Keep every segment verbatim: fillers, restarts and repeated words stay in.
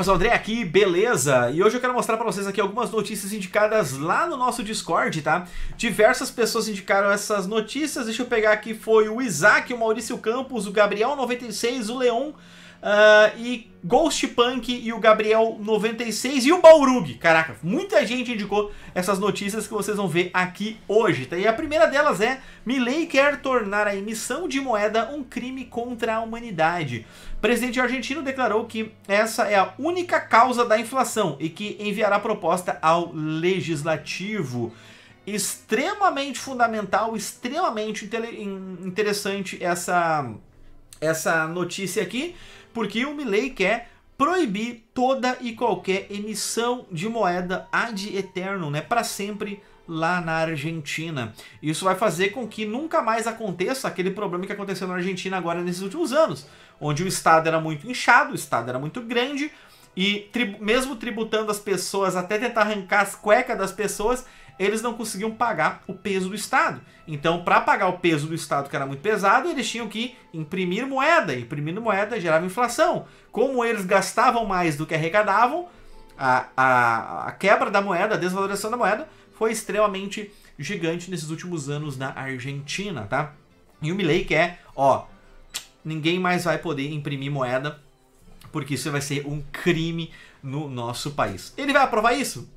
pessoal, André aqui, beleza? E hoje eu quero mostrar pra vocês aqui algumas notícias indicadas lá no nosso Discord, tá? Diversas pessoas indicaram essas notícias, deixa eu pegar aqui, foi o Isaac, o Maurício Campos, o Gabriel noventa e seis, o Leon... Uh, e Ghost Punk e o Gabriel noventa e seis e o Baurugui. Caraca, muita gente indicou essas notícias que vocês vão ver aqui hoje, tá? E a primeira delas é: Milei quer tornar a emissão de moeda um crime contra a humanidade. O presidente argentino declarou que essa é a única causa da inflação e que enviará proposta ao legislativo. Extremamente fundamental, extremamente interessante essa... essa notícia aqui, porque o Milei quer proibir toda e qualquer emissão de moeda ad eternum, né, para sempre lá na Argentina. Isso vai fazer com que nunca mais aconteça aquele problema que aconteceu na Argentina agora nesses últimos anos, onde o Estado era muito inchado, o Estado era muito grande, e tri- mesmo tributando as pessoas, até tentar arrancar as cuecas das pessoas, eles não conseguiam pagar o peso do Estado. Então, para pagar o peso do Estado, que era muito pesado, eles tinham que imprimir moeda. Imprimindo moeda gerava inflação. Como eles gastavam mais do que arrecadavam, a, a, a quebra da moeda, a desvalorização da moeda, foi extremamente gigante nesses últimos anos na Argentina, tá? E o Milei quer, ó, ninguém mais vai poder imprimir moeda, porque isso vai ser um crime no nosso país. Ele vai aprovar isso?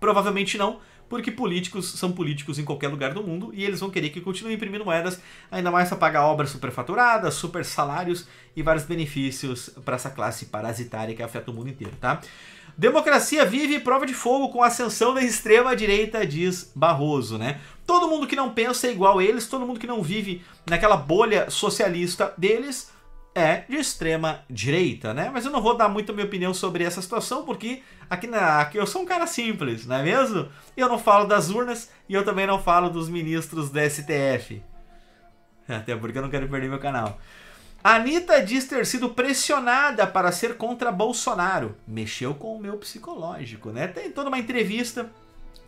Provavelmente não. Porque políticos são políticos em qualquer lugar do mundo e eles vão querer que continuem imprimindo moedas, ainda mais para pagar obras superfaturadas, super salários e vários benefícios para essa classe parasitária que afeta o mundo inteiro, tá? Democracia vive prova de fogo com a ascensão da extrema-direita, diz Barroso, né? Todo mundo que não pensa é igual a eles, todo mundo que não vive naquela bolha socialista deles é de extrema-direita, né? Mas eu não vou dar muito a minha opinião sobre essa situação, porque aqui, na, aqui eu sou um cara simples, não é mesmo? E eu não falo das urnas e eu também não falo dos ministros da S T F. Até porque eu não quero perder meu canal. Anitta diz ter sido pressionada para ser contra Bolsonaro. Mexeu com o meu psicológico, né? Tem toda uma entrevista,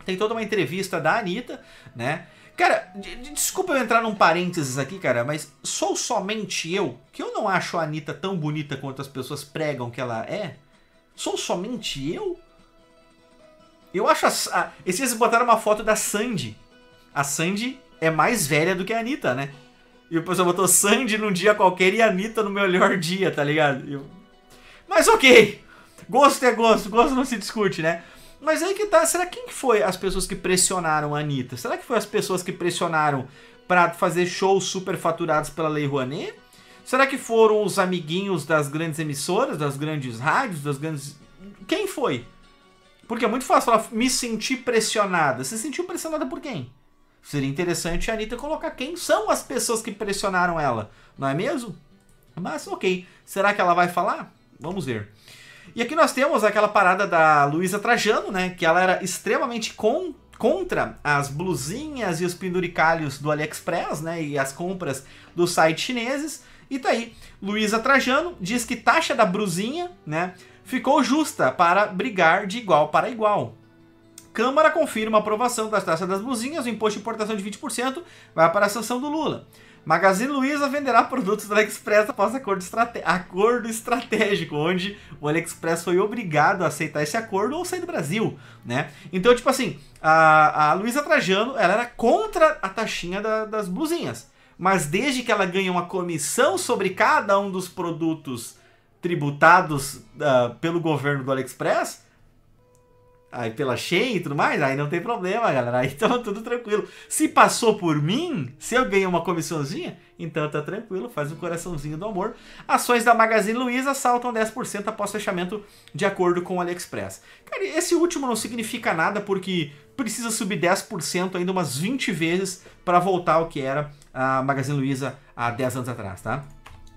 tem toda uma entrevista da Anitta, né? Cara, de, de, desculpa eu entrar num parênteses aqui, cara, mas sou somente eu, que eu não acho a Anitta tão bonita quanto as pessoas pregam que ela é? Sou somente eu? Eu acho a... a esses botaram uma foto da Sandy. A Sandy é mais velha do que a Anitta, né? E o pessoal botou Sandy num dia qualquer e a Anitta no melhor dia, tá ligado? Eu... Mas ok, gosto é gosto, gosto não se discute, né? Mas aí que tá, será quem que foi as pessoas que pressionaram a Anitta? Será que foi as pessoas que pressionaram pra fazer shows superfaturados pela Lei Rouanet? Será que foram os amiguinhos das grandes emissoras, das grandes rádios, das grandes... Quem foi? Porque é muito fácil falar, me senti pressionada. Se sentiu pressionada por quem? Seria interessante a Anitta colocar quem são as pessoas que pressionaram ela, não é mesmo? Mas ok, será que ela vai falar? Vamos ver. E aqui nós temos aquela parada da Luiza Trajano, né? Que ela era extremamente con contra as blusinhas e os penduricalhos do AliExpress, né? E as compras dos sites chineses. E tá aí, Luiza Trajano diz que taxa da blusinha, né? Ficou justa para brigar de igual para igual. Câmara confirma a aprovação das taxas das blusinhas, o imposto de importação de vinte por cento vai para a sanção do Lula. Magazine Luiza venderá produtos do AliExpress após acordo, estrate... acordo estratégico, onde o AliExpress foi obrigado a aceitar esse acordo ou sair do Brasil, né? Então, tipo assim, a, a Luiza Trajano, ela era contra a taxinha da, das blusinhas, mas desde que ela ganha uma comissão sobre cada um dos produtos tributados uh, pelo governo do AliExpress... Aí pela Shein e tudo mais, aí não tem problema, galera. Aí tá tudo tranquilo. Se passou por mim, se eu ganhei uma comissãozinha, então tá tranquilo, faz um coraçãozinho do amor. Ações da Magazine Luiza saltam dez por cento após fechamento de acordo com o AliExpress. Cara, esse último não significa nada porque precisa subir dez por cento ainda umas vinte vezes para voltar ao que era a Magazine Luiza há dez anos atrás, tá?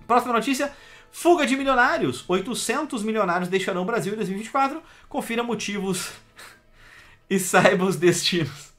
Próxima notícia... Fuga de milionários. oitocentos milionários deixarão o Brasil em dois mil e vinte e quatro. Confira motivos e saiba os destinos.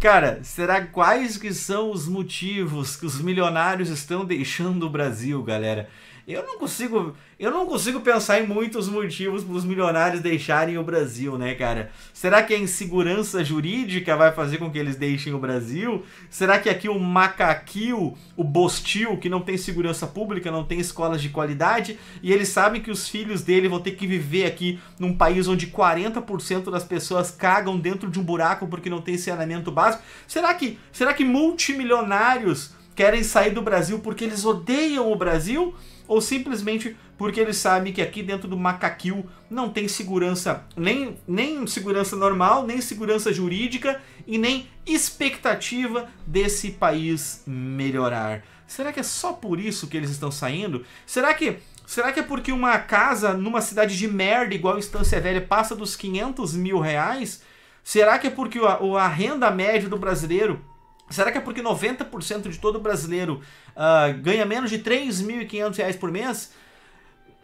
Cara, será quais que são os motivos que os milionários estão deixando o Brasil, galera? Eu não consigo, eu não consigo pensar em muitos motivos para os milionários deixarem o Brasil, né, cara? Será que a insegurança jurídica vai fazer com que eles deixem o Brasil? Será que aqui o macaquil, o bostil, que não tem segurança pública, não tem escolas de qualidade, e eles sabem que os filhos dele vão ter que viver aqui num país onde quarenta por cento das pessoas cagam dentro de um buraco porque não tem saneamento básico? Será que, será que multimilionários querem sair do Brasil porque eles odeiam o Brasil? Ou simplesmente porque eles sabem que aqui dentro do macaquil não tem segurança, nem, nem segurança normal, nem segurança jurídica e nem expectativa desse país melhorar? Será que é só por isso que eles estão saindo? Será que, será que é porque uma casa numa cidade de merda igual Estância Velha passa dos quinhentos mil reais? Será que é porque a, a renda média do brasileiro... Será que é porque noventa por cento de todo brasileiro uh, ganha menos de três mil e quinhentos reais por mês?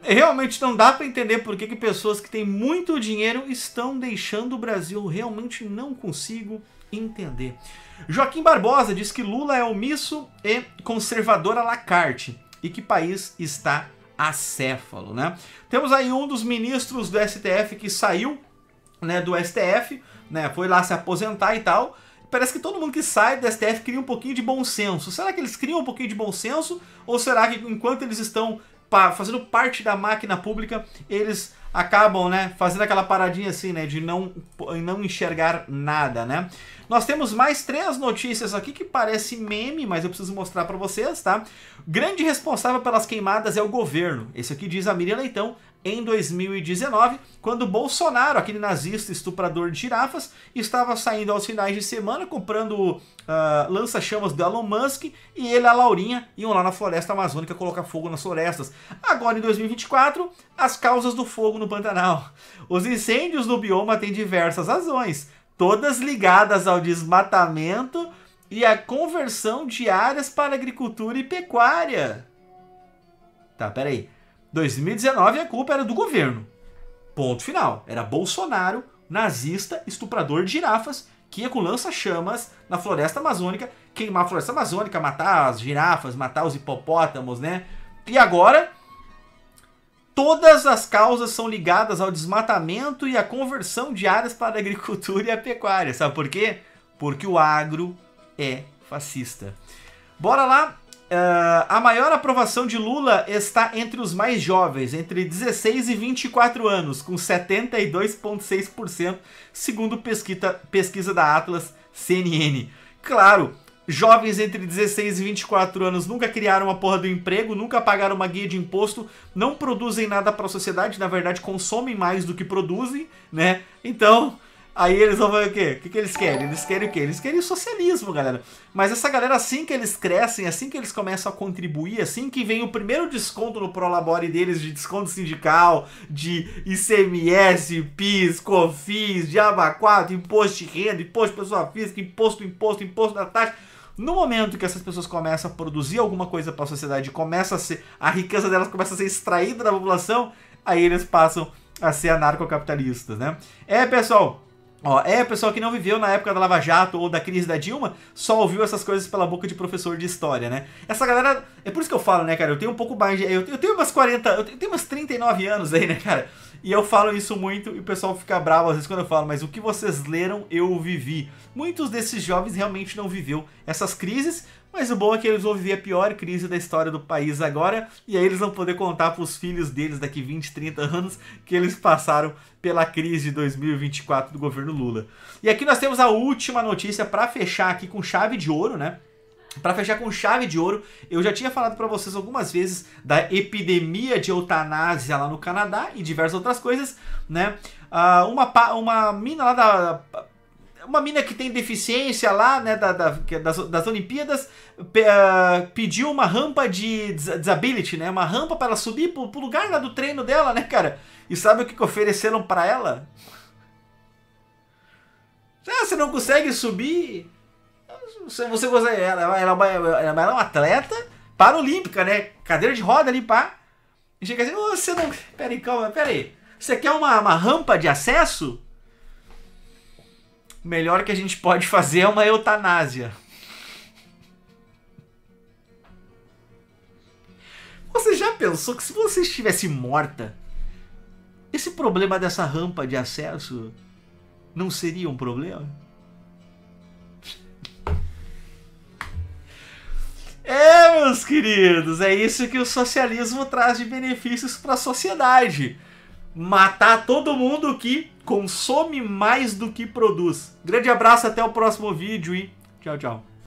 Realmente não dá para entender por que, que pessoas que têm muito dinheiro estão deixando o Brasil. Realmente não consigo entender. Joaquim Barbosa diz que Lula é omisso e conservador à la carte. E que país está acéfalo, né? Temos aí um dos ministros do S T F que saiu, né, do S T F, né, foi lá se aposentar e tal... Parece que todo mundo que sai do S T F cria um pouquinho de bom senso. Será que eles criam um pouquinho de bom senso? Ou será que enquanto eles estão fazendo parte da máquina pública, eles acabam, né, fazendo aquela paradinha assim, né, de não, não enxergar nada, né? Nós temos mais três notícias aqui que parece meme, mas eu preciso mostrar pra vocês, tá? Grande responsável pelas queimadas é o governo. Esse aqui diz a Miriam Leitão. Em dois mil e dezenove, quando Bolsonaro, aquele nazista estuprador de girafas, estava saindo aos finais de semana comprando uh, lança-chamas do Elon Musk, e ele e a Laurinha iam lá na floresta amazônica colocar fogo nas florestas. Agora, em dois mil e vinte e quatro, as causas do fogo no Pantanal. Os incêndios no bioma têm diversas razões, todas ligadas ao desmatamento e à conversão de áreas para agricultura e pecuária. Tá, peraí. dois mil e dezenove a culpa era do governo, ponto final, era Bolsonaro, nazista, estuprador de girafas, que ia com lança-chamas na floresta amazônica, queimar a floresta amazônica, matar as girafas, matar os hipopótamos, né? E agora, todas as causas são ligadas ao desmatamento e à conversão de áreas para a agricultura e a pecuária, sabe por quê? Porque o agro é fascista. Bora lá. Uh, a maior aprovação de Lula está entre os mais jovens, entre dezesseis e vinte e quatro anos, com setenta e dois vírgula seis por cento, segundo pesquisa, pesquisa da Atlas C N N. Claro, jovens entre dezesseis e vinte e quatro anos nunca criaram uma porra do emprego, nunca pagaram uma guia de imposto, não produzem nada para a sociedade, na verdade consomem mais do que produzem, né? Então... Aí eles vão ver o quê? O que, que eles querem? Eles querem o quê? Eles querem socialismo, galera. Mas essa galera, assim que eles crescem, assim que eles começam a contribuir, assim que vem o primeiro desconto no Prolabore deles, de desconto sindical, de I C M S, P I S, COFINS, de A B A quatro, imposto de renda, imposto de pessoa física, imposto, imposto, imposto da taxa. No momento que essas pessoas começam a produzir alguma coisa para a sociedade, começa a ser, a riqueza delas começa a ser extraída da população, aí eles passam a ser anarcocapitalistas, né? É, pessoal... Ó, é, pessoal que não viveu na época da Lava Jato ou da crise da Dilma, só ouviu essas coisas pela boca de professor de história, né? Essa galera... É por isso que eu falo, né, cara? Eu tenho um pouco mais de... Eu tenho umas quarenta... Eu tenho umas trinta e nove anos aí, né, cara? E eu falo isso muito e o pessoal fica bravo às vezes quando eu falo, mas o que vocês leram, eu vivi. Muitos desses jovens realmente não viveu essas crises, mas o bom é que eles vão viver a pior crise da história do país agora, e aí eles vão poder contar para os filhos deles daqui vinte, trinta anos que eles passaram pela crise de dois mil e vinte e quatro do governo Lula. E aqui nós temos a última notícia para fechar aqui com chave de ouro, né? Para fechar com chave de ouro, eu já tinha falado para vocês algumas vezes da epidemia de eutanásia lá no Canadá e diversas outras coisas, né? Uh, uma, uma mina lá da... Uma mina que tem deficiência lá, né, da, da, das, das Olimpíadas, pe, uh, pediu uma rampa de disability, né, uma rampa para ela subir pro, pro lugar lá do treino dela, né, cara? E sabe o que, que ofereceram para ela? Ah, você não consegue subir? Você, você consegue, ela, ela, ela, ela, ela é uma atleta paralímpica, né? Cadeira de roda ali, pá. E chega assim, oh, você não... Peraí, calma, peraí. Você quer uma, uma rampa de acesso? O melhor que a gente pode fazer é uma eutanásia. Você já pensou que se você estivesse morta, esse problema dessa rampa de acesso não seria um problema? É, meus queridos, é isso que o socialismo traz de benefícios para a sociedade. Matar todo mundo que consome mais do que produz. Grande abraço, até o próximo vídeo e tchau, tchau.